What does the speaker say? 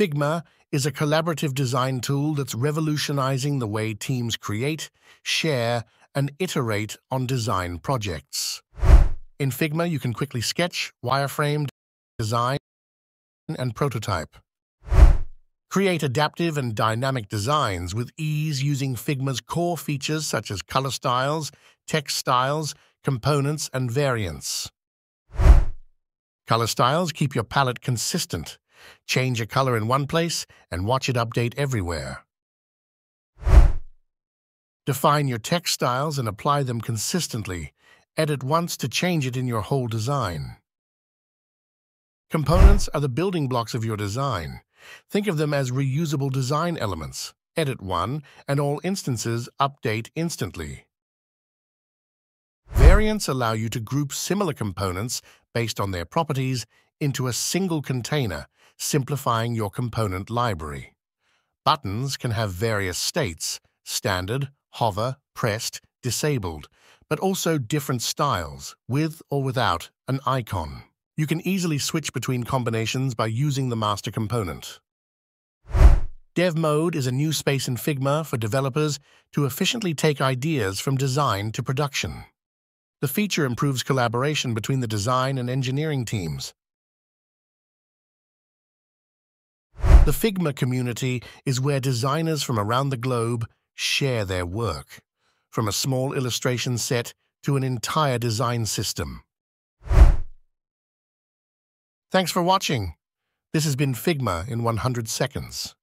Figma is a collaborative design tool that's revolutionizing the way teams create, share, and iterate on design projects. In Figma, you can quickly sketch, wireframe, design, and prototype. Create adaptive and dynamic designs with ease using Figma's core features such as color styles, text styles, components, and variants. Color styles keep your palette consistent. Change a color in one place and watch it update everywhere. Define your text styles and apply them consistently. Edit once to change it in your whole design. Components are the building blocks of your design. Think of them as reusable design elements. Edit one, and all instances update instantly. Variants allow you to group similar components based on their properties into a single container, simplifying your component library. Buttons can have various states: standard, hover, pressed, disabled, but also different styles, with or without an icon. You can easily switch between combinations by using the master component. DevMode is a new space in Figma for developers to efficiently take ideas from design to production. The feature improves collaboration between the design and engineering teams. The Figma community is where designers from around the globe share their work, from a small illustration set to an entire design system. Thanks for watching. This has been Figma in 100 seconds.